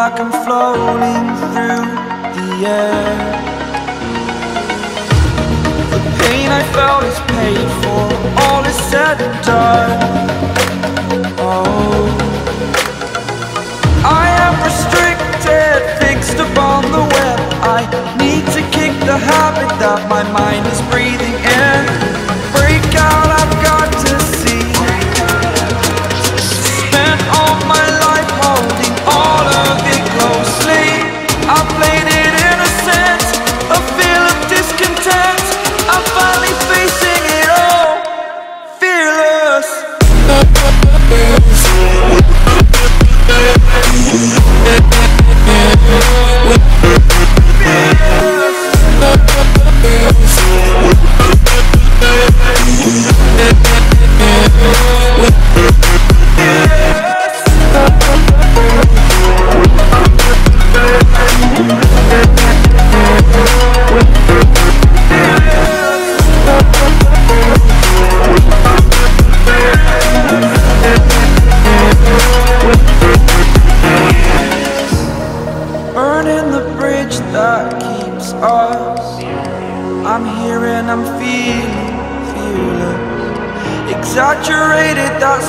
like I'm floating through the air. The pain I felt is paid for, all is said and done. Oh, I am restricted, fixed upon the web. I need to kick the habit that my mind is breathing in. Break out, I've got to see. Spent all my life holding all of it closely. I played it innocent, a feel of discontent. I'm finally facing it all, fearless. I'm here and I'm feeling exaggerated, that's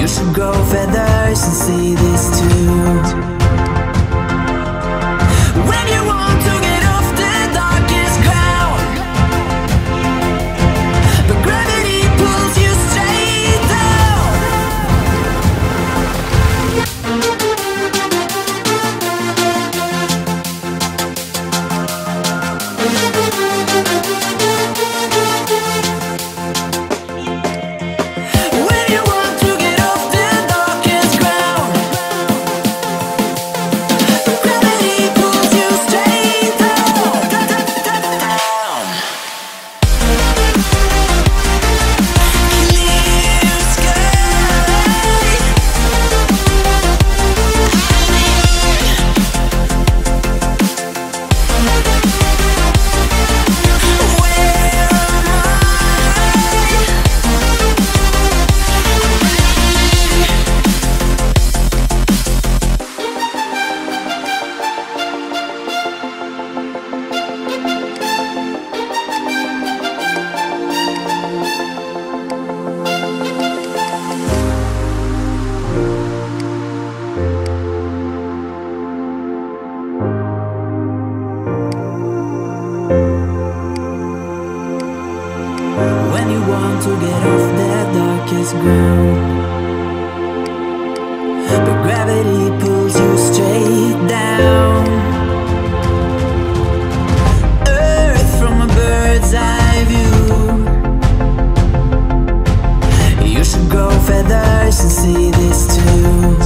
you should grow feathers and see this too. this ground, but gravity pulls you straight down. Earth from a bird's eye view, you should grow feathers and see this too.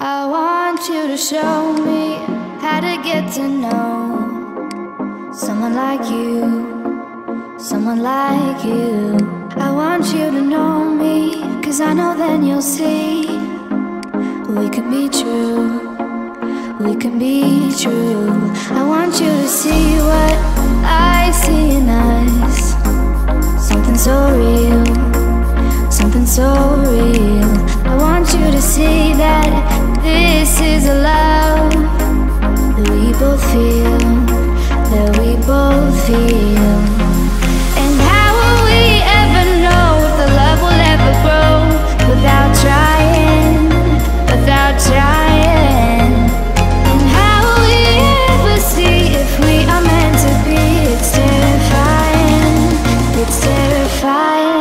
I want you to show me how to get to know someone like you, someone like you. I want you to know me, 'cause I know then you'll see we can be true, we can be true. I want you to see what I see in us, something so real, something so real. I want you to see that this is a love that we both feel, that we both feel. And how will we ever know if the love will ever grow without trying, without trying? And how will we ever see if we are meant to be? It's terrifying, it's terrifying.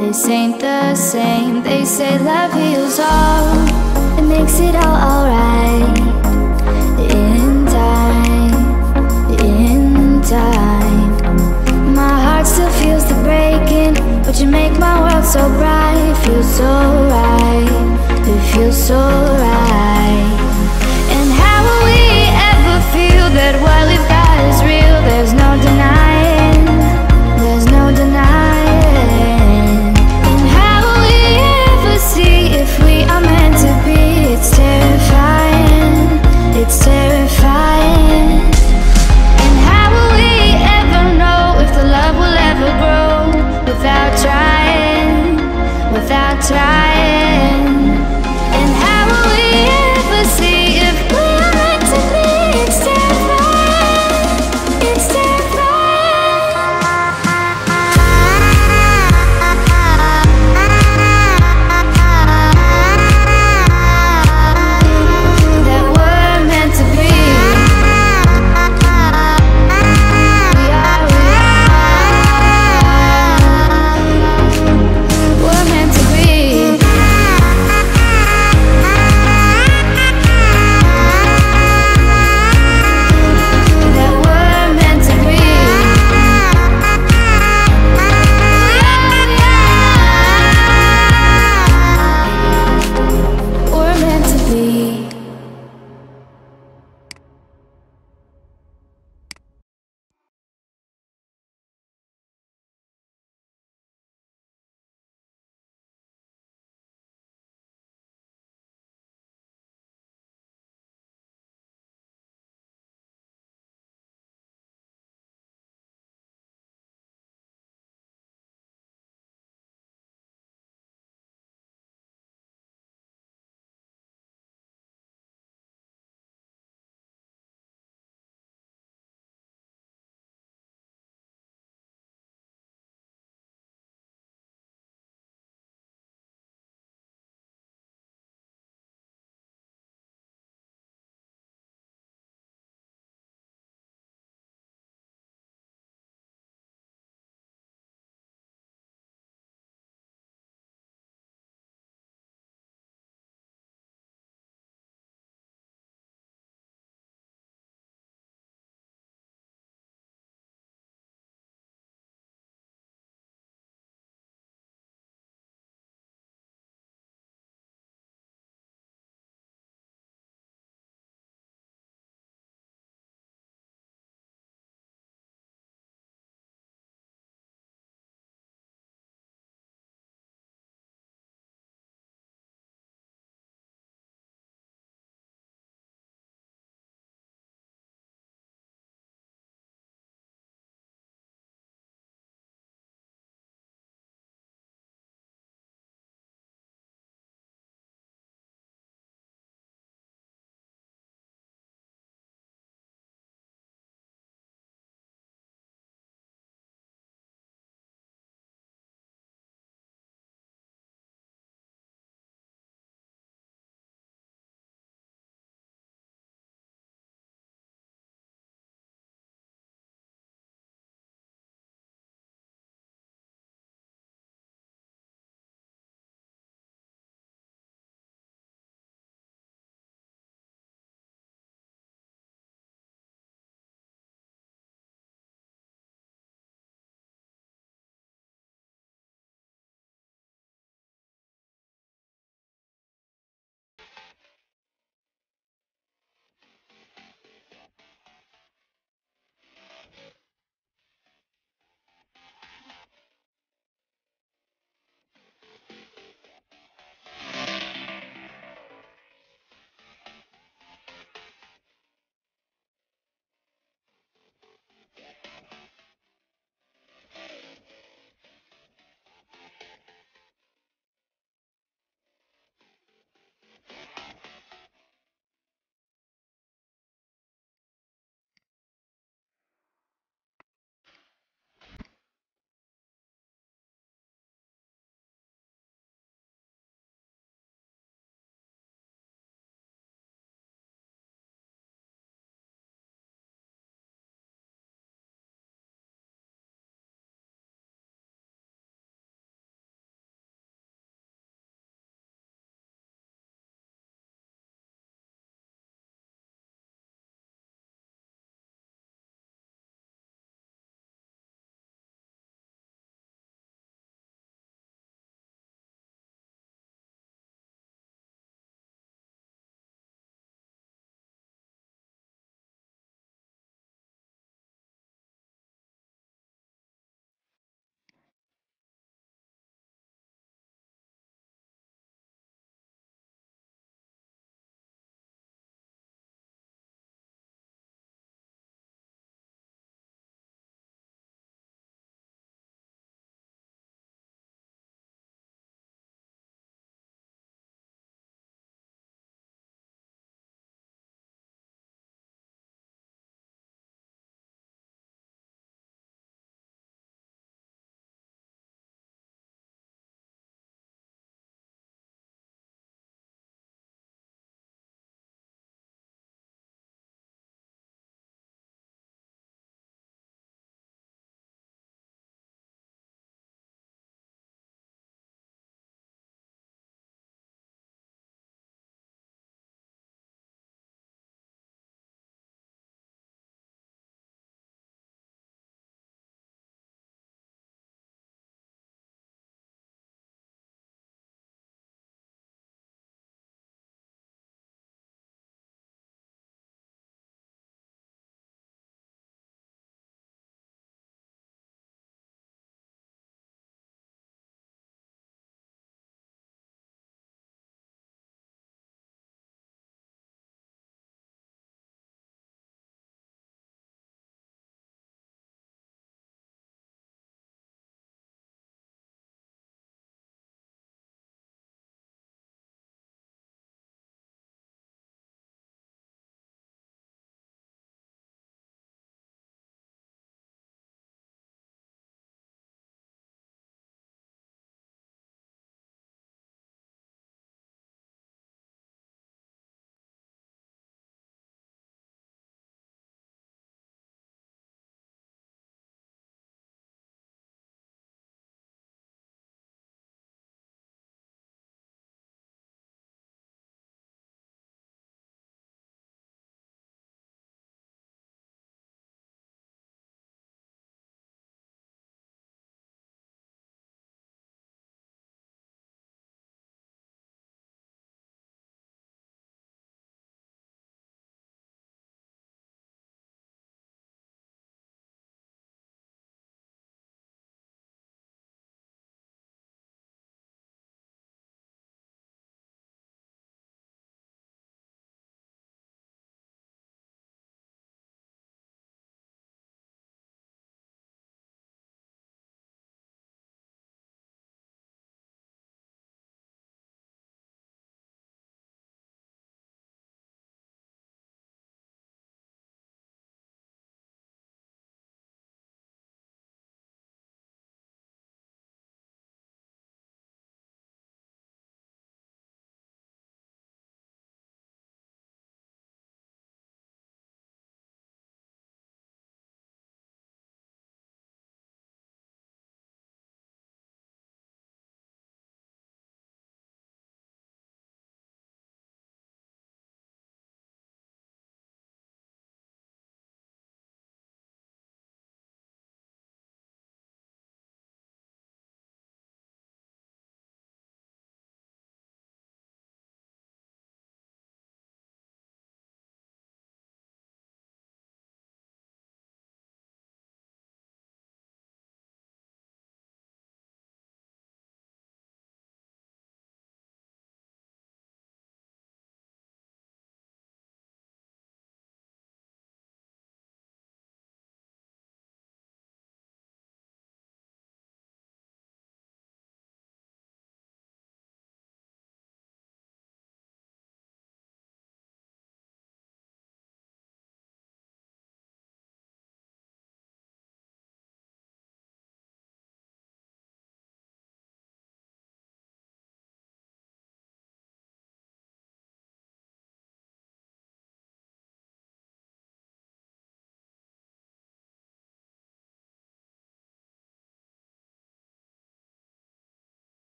This ain't the same. They say love heals all, it makes it all alright. In time, in time. My heart still feels the breaking, but you make my world so bright. It feels so right, it feels so right. And how will we ever feel that what we've got is real? There's no denying, there's no denying. It's terrifying, it's terrifying. And how will we ever know if the love will ever grow without trying, without trying? And how